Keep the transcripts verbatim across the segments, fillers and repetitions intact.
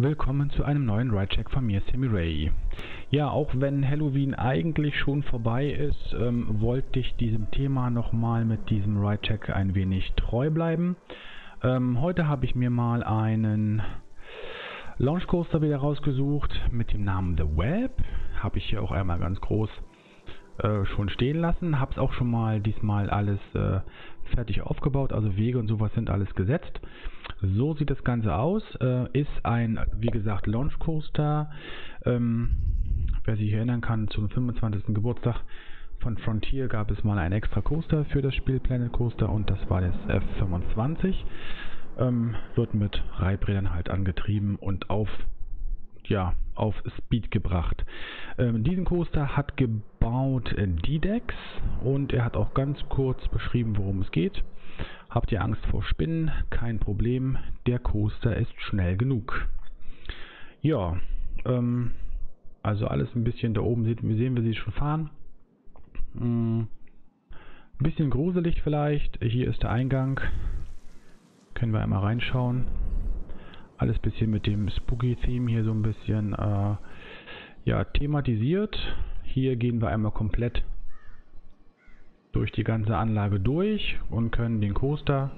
Willkommen zu einem neuen RideCheck von mir, Simi Ray. Ja, auch wenn Halloween eigentlich schon vorbei ist, ähm, wollte ich diesem Thema nochmal mit diesem RideCheck ein wenig treu bleiben. Ähm, heute habe ich mir mal einen Launch Coaster wieder rausgesucht mit dem Namen The Web. Habe ich hier auch einmal ganz groß äh, schon stehen lassen. Habe es auch schon mal diesmal alles äh, fertig aufgebaut, also Wege und sowas sind alles gesetzt. So sieht das Ganze aus, äh, ist ein, wie gesagt, Launch Coaster, ähm, wer sich erinnern kann, zum fünfundzwanzigsten Geburtstag von Frontier gab es mal einen extra Coaster für das Spiel Planet Coaster und das war das F fünfundzwanzig, ähm, wird mit Reiträdern halt angetrieben und auf, ja, auf Speed gebracht. Ähm, diesen Coaster hat gebaut äh, DeDex und er hat auch ganz kurz beschrieben, worum es geht. Habt ihr Angst vor Spinnen? Kein Problem, der Coaster ist schnell genug. Ja, ähm, also alles ein bisschen, da oben sehen, sehen wir sie schon fahren. Ein mm, bisschen gruselig vielleicht, hier ist der Eingang. Können wir einmal reinschauen. Alles ein bisschen mit dem Spooky-Theme hier so ein bisschen äh, ja, thematisiert. Hier gehen wir einmal komplett durch die ganze Anlage durch und können den Coaster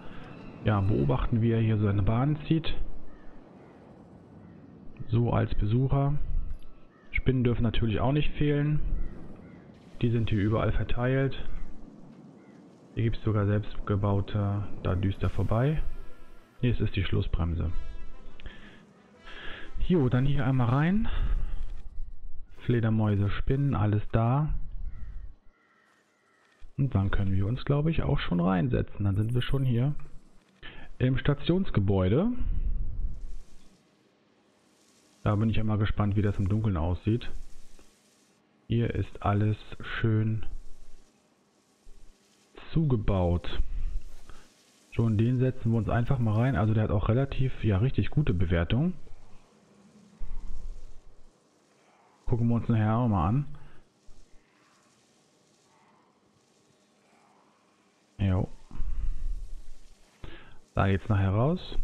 ja, beobachten, wie er hier seine Bahn zieht. So als Besucher. Spinnen dürfen natürlich auch nicht fehlen. Die sind hier überall verteilt. Hier gibt es sogar selbstgebaute, da düster vorbei. Hier ist die Schlussbremse. Jo, dann hier einmal rein. Fledermäuse, Spinnen, alles da. Und dann können wir uns, glaube ich, auch schon reinsetzen. Dann sind wir schon hier im Stationsgebäude. Da bin ich ja mal gespannt, wie das im Dunkeln aussieht. Hier ist alles schön zugebaut. So, in den setzen wir uns einfach mal rein. Also der hat auch relativ, ja, richtig gute Bewertung. Gucken wir uns nachher auch mal an. Jo. Da geht's nachher raus.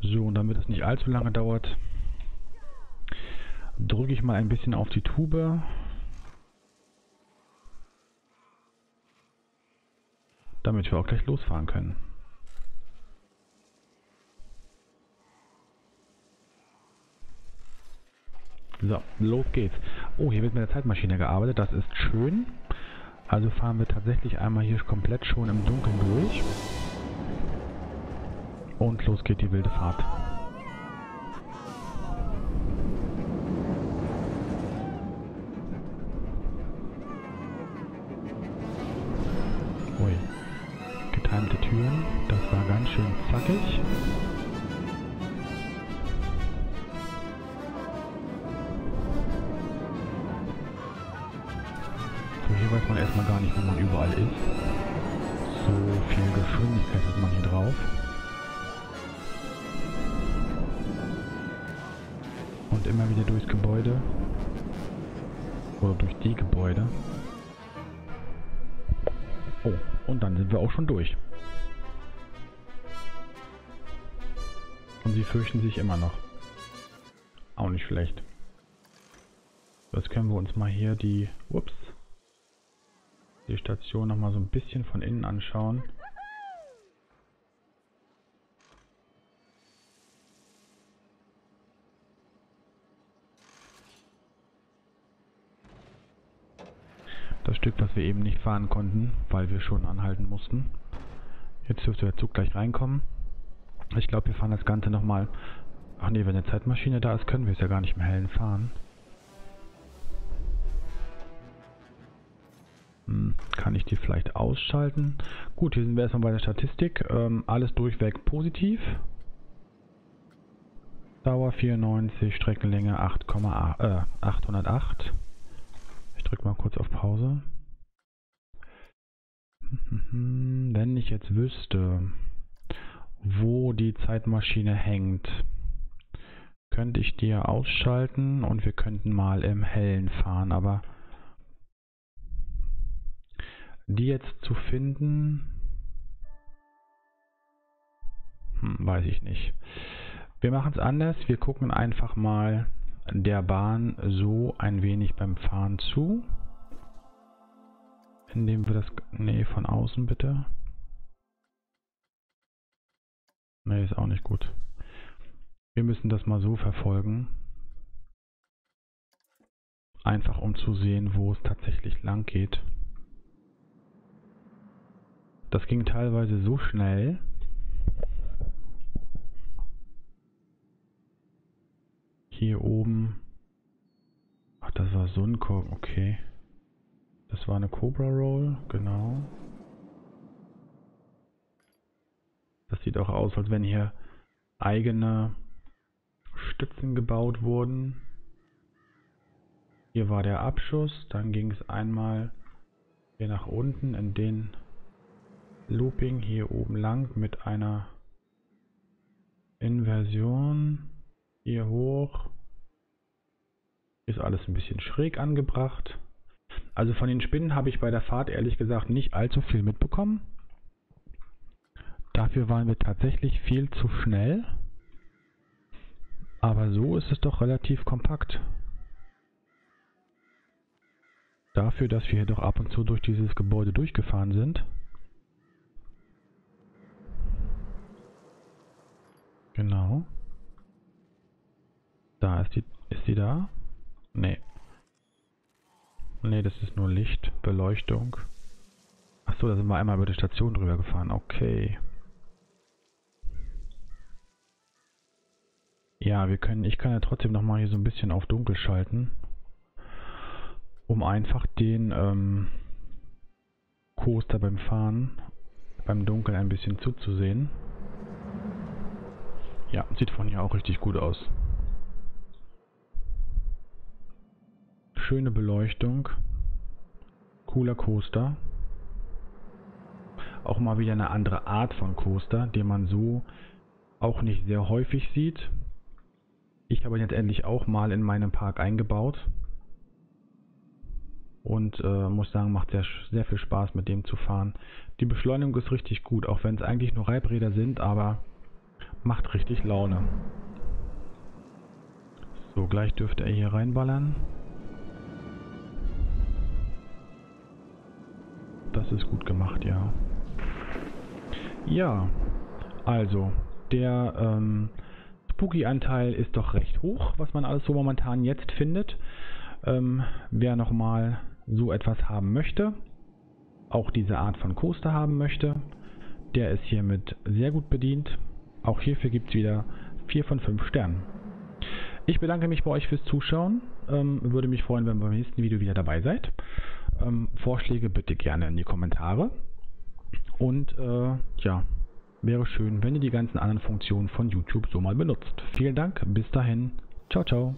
So, und damit es nicht allzu lange dauert, drücke ich mal ein bisschen auf die Tube. Damit wir auch gleich losfahren können. So, los geht's. Oh, hier wird mit der Zeitmaschine gearbeitet, das ist schön. Also fahren wir tatsächlich einmal hier komplett schon im Dunkeln durch. Und los geht die wilde Fahrt. Ui. Getimte Türen. Das war ganz schön zackig. Weiß man erstmal gar nicht, wo man überall ist. So viel Geschwindigkeit hat man hier drauf. Und immer wieder durchs Gebäude. Oder durch die Gebäude. Oh, und dann sind wir auch schon durch. Und sie fürchten sich immer noch. Auch nicht schlecht. Jetzt können wir uns mal hier die... Ups. Die Station noch mal so ein bisschen von innen anschauen. Das Stück, das wir eben nicht fahren konnten, weil wir schon anhalten mussten. Jetzt dürfte der Zug gleich reinkommen. Ich glaube, wir fahren das Ganze noch mal. Ach nee, wenn eine Zeitmaschine da ist, können wir es ja gar nicht mehr hellen fahren. Kann ich die vielleicht ausschalten? Gut, hier sind wir erstmal bei der Statistik. Ähm, alles durchweg positiv. Dauer vierundneunzig, Streckenlänge acht Komma acht null acht. Ich drücke mal kurz auf Pause. Wenn ich jetzt wüsste, wo die Zeitmaschine hängt, könnte ich die ja ausschalten und wir könnten mal im Hellen fahren, aber die jetzt zu finden, hm, weiß ich nicht. Wir machen es anders. Wir gucken einfach mal der Bahn so ein wenig beim Fahren zu. Indem wir das... Nee, von außen bitte. Nee, ist auch nicht gut. Wir müssen das mal so verfolgen. Einfach um zu sehen, wo es tatsächlich lang geht. Das ging teilweise so schnell. Hier oben. Ach, das war so ein Korb. Okay. Das war eine Cobra Roll, genau. Das sieht auch aus, als wenn hier eigene Stützen gebaut wurden. Hier war der Abschuss, dann ging es einmal hier nach unten in den Looping hier oben lang mit einer Inversion. Hier hoch. Ist alles ein bisschen schräg angebracht. Also von den Spinnen habe ich bei der Fahrt ehrlich gesagt nicht allzu viel mitbekommen. Dafür waren wir tatsächlich viel zu schnell. Aber so ist es doch relativ kompakt. Dafür, dass wir hier doch ab und zu durch dieses Gebäude durchgefahren sind. Genau. Da ist die... Ist die da? Nee. Nee, das ist nur Licht, Beleuchtung. Achso, da sind wir einmal über die Station drüber gefahren. Okay. Ja, wir können, ich kann ja trotzdem nochmal hier so ein bisschen auf dunkel schalten. Um einfach den ähm, Coaster beim Fahren, beim Dunkeln ein bisschen zuzusehen. Ja, sieht von hier auch richtig gut aus. Schöne Beleuchtung. Cooler Coaster. Auch mal wieder eine andere Art von Coaster, den man so auch nicht sehr häufig sieht. Ich habe ihn jetzt endlich auch mal in meinem Park eingebaut. Und äh, muss sagen, macht sehr, sehr viel Spaß mit dem zu fahren. Die Beschleunigung ist richtig gut, auch wenn es eigentlich nur Reibräder sind, aber macht richtig Laune. So, gleich dürfte er hier reinballern. Das ist gut gemacht, ja. Ja, also, der ähm, Spooky-Anteil ist doch recht hoch, was man alles so momentan jetzt findet. Ähm, wer nochmal so etwas haben möchte, auch diese Art von Coaster haben möchte, der ist hiermit sehr gut bedient. Auch hierfür gibt es wieder vier von fünf Sternen. Ich bedanke mich bei euch fürs Zuschauen. Ähm, würde mich freuen, wenn ihr beim nächsten Video wieder dabei seid. Ähm, Vorschläge bitte gerne in die Kommentare und äh, ja, wäre schön, wenn ihr die ganzen anderen Funktionen von YouTube so mal benutzt. Vielen Dank, bis dahin, ciao, ciao.